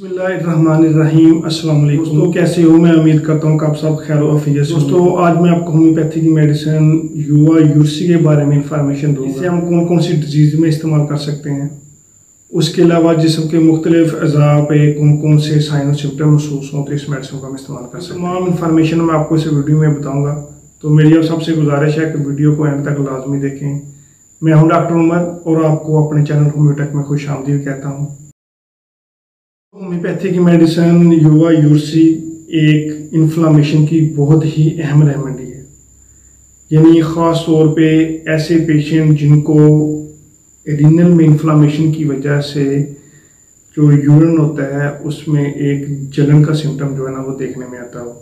बिस्मिल्लाहिर्रहमानिर्रहीम अस्सलाम वालेकुम दोस्तों, कैसे हो? मैं उम्मीद करता हूँ कि आप सब खैर आफियत से। दोस्तों, आज मैं आपको होम्योपैथी की मेडिसिन युवा उर्सी के बारे में इंफॉर्मेशन दूँगा। इसे हम कौन कौन सी डिजीज़ में इस्तेमाल कर सकते हैं, उसके अलावा जिसम के मुख्तलिफ अज़ा पे कौन कौन से साइन और सिम्टम महसूस हों तो इस मेडिसिन का हम इस्तेमाल कर सकते हैं। तमाम इन्फॉर्मेशन मैं आपको इस वीडियो में बताऊँगा, तो मेरी आप सबसे गुजारिश है कि वीडियो को एंड तक लाजमी देखें। मैं हूँ डॉक्टर उमर और आपको अपने चैनल होम्योटेक में खुश आमदीद कहता हूँ। होम्योपैथी की मेडिसिन युवा उर्सी एक इन्फ्लामेशन की बहुत ही अहम रेमेडी है, यानी ख़ास तौर पे ऐसे पेशेंट जिनको एडिनल में इन्फ्लामेशन की वजह से जो यूरिन होता है उसमें एक जलन का सिम्टम जो है ना वो देखने में आता हो,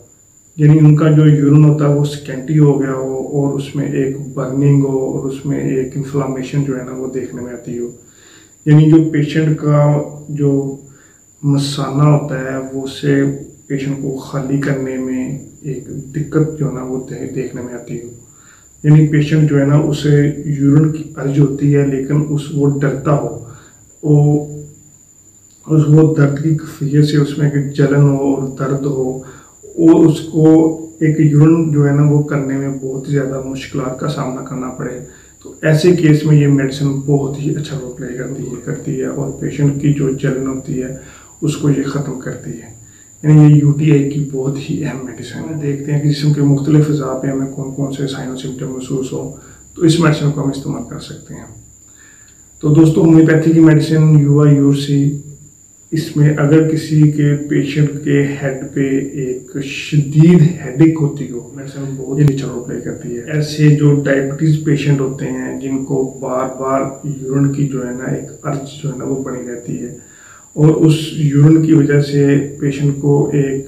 यानी उनका जो यूरिन होता है वो स्कैंटी हो गया हो और उसमें एक बर्निंग हो और उसमें एक इन्फ्लामेशन जो है ना वो देखने में आती हो, यानी जो पेशेंट का जो मसाना होता है वो उससे पेशेंट को खाली करने में एक दिक्कत जो है ना वो देखने में आती हो, यानी पेशेंट जो है ना उसे यूरिन की अर्ज होती है लेकिन वो डरता हो और वो दर्द की खफियत से उसमें एक जलन हो और दर्द हो और उसको एक यूरिन जो है ना वो करने में बहुत ज़्यादा मुश्किल का सामना करना पड़े, तो ऐसे केस में ये मेडिसिन बहुत ही अच्छा रोल प्ले करती है और पेशेंट की जो जलन होती है उसको ये ख़त्म करती है, यानी ये यूटीआई की बहुत ही अहम मेडिसिन है। देखते हैं कि जिसम के मुख्तलिफ अज़ा पे हमें कौन कौन से साइन और सिम्टम महसूस हो तो इस मेडिसिन को हम इस्तेमाल कर सकते हैं। तो दोस्तों, होम्योपैथी की मेडिसिन युवा उर्सी, इसमें अगर किसी के पेशेंट के हेड पे एक शदीद हेडेक होती हो मेडिसिन बहुत ही अच्छा रोल प्ले करती है। ऐसे जो डायबिटीज़ पेशेंट होते हैं जिनको बार बार यूरिन की जो है ना एक अर्ज जो है ना वो बनी रहती है और उस यूरिन की वजह से पेशेंट को एक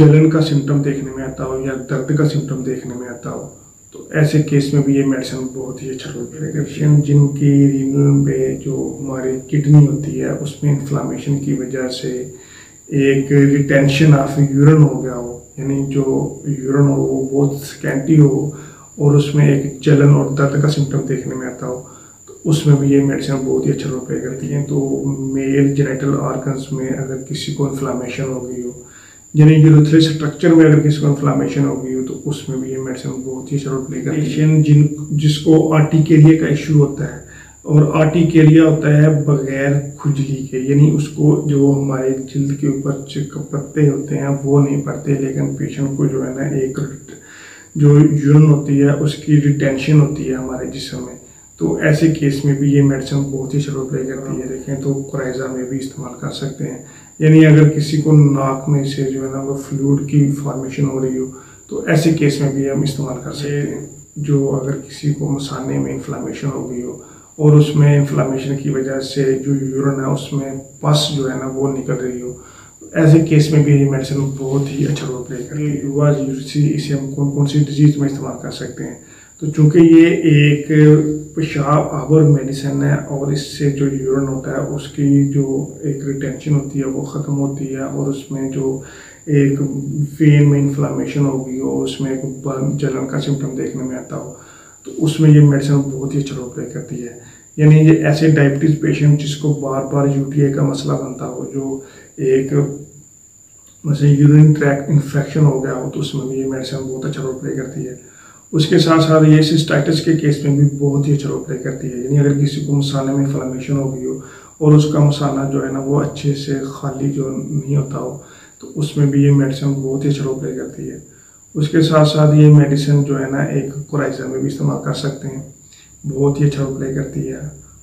जलन का सिम्टम देखने में आता हो या दर्द का सिम्टम देखने में आता हो, तो ऐसे केस में भी ये मेडिसिन बहुत ही अच्छा रोल प्ले करती है। जिनकी रीनल में जो हमारी किडनी होती है उसमें इन्फ्लामेशन की वजह से एक रिटेंशन ऑफ यूरिन हो गया हो, यानी जो यूरिन हो वो बहुत स्कैंटी हो और उसमें एक जलन और दर्द का सिम्टम देखने में आता हो, उसमें भी ये मेडिसिन बहुत ही अच्छा रोल प्ले करती हैं। तो मेल जेनिटल ऑर्गन्स में अगर किसी को इन्फ्लामेशन हो गई हो, यानी यूरेथ्रल स्ट्रक्चर में अगर किसी को इन्फ्लामेशन हो गई हो तो उसमें भी ये मेडिसिन बहुत ही अच्छा रोल प्ले करती है। पेशेंट जिसको आर्टिकेरिया का इशू होता है और आर्टिकेरिया होता है बगैर खुजली के, यानी उसको जो हमारे जल्द के ऊपर पत्ते होते हैं वो नहीं पड़ते, लेकिन पेशेंट को जो है ना एक जो यूरिन होती है उसकी रिटेंशन होती है हमारे जिस्म में, तो ऐसे केस में भी ये मेडिसिन बहुत ही रोल प्ले करती है। देखें तो क्राइजा में भी इस्तेमाल कर सकते हैं, यानी अगर किसी को नाक में से जो है ना वो फ्लूइड की फॉर्मेशन हो रही हो तो ऐसे केस में भी हम इस्तेमाल कर सकते हैं। जो अगर किसी को मसाने में इन्फ्लामेशन हो गई हो और उसमें इन्फ्लामेशन की वजह से जो यूरिन है उसमें पस जो है ना वो निकल रही हो, ऐसे केस में भी ये मेडिसिन बहुत ही अच्छा रोल प्ले करती है। युवा उर्सी, इसे हम कौन कौन सी डिजीज़ में इस्तेमाल कर सकते हैं? तो चूँकि ये एक पेशाब आवर मेडिसिन है और इससे जो यूरिन होता है उसकी जो एक रिटेंशन होती है वो ख़त्म होती है और उसमें जो एक वेन में इन्फ्लामेशन होगी और उसमें एक बर्न जलन का सिम्टम देखने में आता हो तो उसमें ये मेडिसिन बहुत ही अच्छा रोल प्ले करती है। यानी ये ऐसे डायबिटीज़ पेशेंट जिसको बार बार यूटीआई का मसला बनता हो, जो एक वैसे यूरिन ट्रैक इन्फेक्शन हो गया हो तो उसमें भी ये मेडिसिन बहुत अच्छा रोल प्ले करती है। उसके साथ साथ ये सिस्टाइटिस के केस में भी बहुत ही अच्छा रोल प्ले करती है, यानी अगर किसी को मसाने में इन्फ्लामेशन हो गई हो और उसका मसाना जो है ना वो अच्छे से खाली जो नहीं होता हो तो उसमें भी ये मेडिसिन बहुत ही अच्छा रोल प्ले करती है। उसके साथ साथ ये मेडिसिन जो है ना एक कोराइजा में भी इस्तेमाल कर सकते हैं, बहुत ही अच्छा रोल प्ले करती है।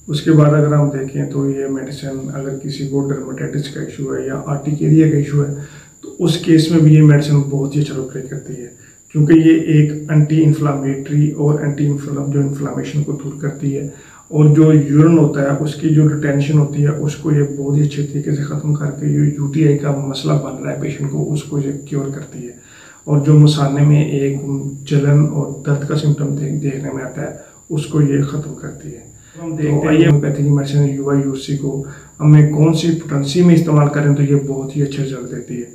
उसके बाद अगर हम देखें तो ये मेडिसिन अगर किसी को डर्माटाइटिस का इशू है या आर्टिकेरिया का इशू है तो उस केस में भी ये मेडिसिन बहुत ही अच्छा रोल प्ले करती है, क्योंकि ये एक एंटी इन्फ्लामेटरी और जो इन्फ्लामेशन को दूर करती है और जो यूरिन होता है उसकी जो रिटेंशन होती है उसको ये बहुत ही अच्छे तरीके से ख़त्म करके जो यूटीआई का मसला बन रहा है पेशेंट को उसको ये क्योर करती है और जो मसाने में एक जलन और दर्द का सिम्टम देखने में आता है उसको ये ख़त्म करती है। हम देखते हैं होम्योपैथी की मेडिसिन युवा उर्सी को हमें कौन सी पोटेंसी में इस्तेमाल करें तो ये बहुत ही अच्छा रिजल्ट देती है।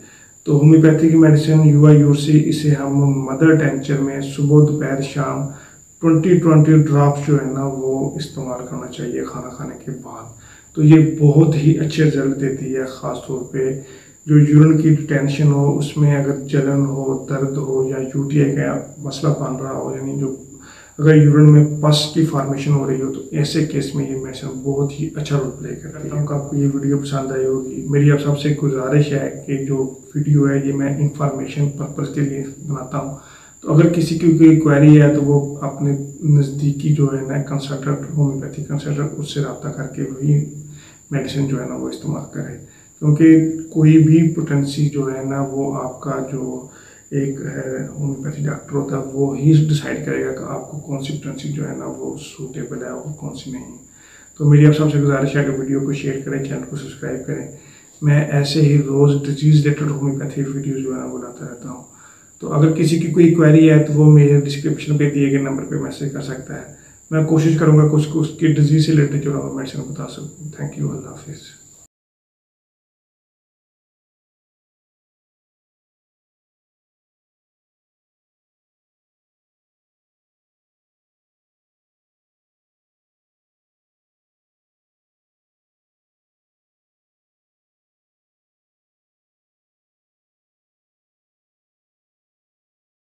तो होम्योपैथी की मेडिसिन युवा उर्सी, इसे हम मदर टेंचर में सुबह दोपहर शाम 20-20 ड्रॉप्स जो है ना वो इस्तेमाल करना चाहिए खाना खाने के बाद। तो ये बहुत ही अच्छे रिजल्ट देती है। ख़ास तौर पे जो यूरिन की डिटेंशन हो, उसमें अगर जलन हो, दर्द हो या यूटीआई का मसला बन रहा हो, यानी जो अगर यूरिन में पस की फॉर्मेशन हो रही हो, तो ऐसे केस में ये मेडिसिन बहुत ही अच्छा रोल प्ले करती है। आपको ये वीडियो पसंद आई होगी। मेरी आप सबसे गुजारिश है कि जो वीडियो है ये मैं इंफॉर्मेशन पर्पज़ के लिए बनाता हूँ, तो अगर किसी की कोई क्वेरी है तो वो अपने नज़दीकी जो है ना कंसल्टेंट, होम्योपैथी कंसल्टेंट, उससे रब्ता करके वही मेडिसिन जो है ना वो इस्तेमाल करें, क्योंकि कोई भी पोटेंसी जो है ना वो आपका जो एक होम्योपैथी डॉक्टर होता है वो ही डिसाइड करेगा कि आपको कौन सी पोटेंसी जो है ना वो सूटेबल है और कौन सी नहीं। तो मेरी आप सबसे गुजारिश है कि वीडियो को शेयर करें, चैनल को सब्सक्राइब करें। मैं ऐसे ही रोज़ डिजीज़ रिलेटेड होम्योपैथी वीडियो जो है ना वो लाता रहता हूँ। तो अगर किसी की कोई क्वेरी है तो वो मेरे डिस्क्रिप्शन पर दिए गए नंबर पर मैसेज कर सकता है। मैं कोशिश करूँगा कि उसको उसकी डिजीज़ से रिलेटेड जो है मेडिसिन बता सकूँ। थैंक यू, अल्लाह हाफिज़।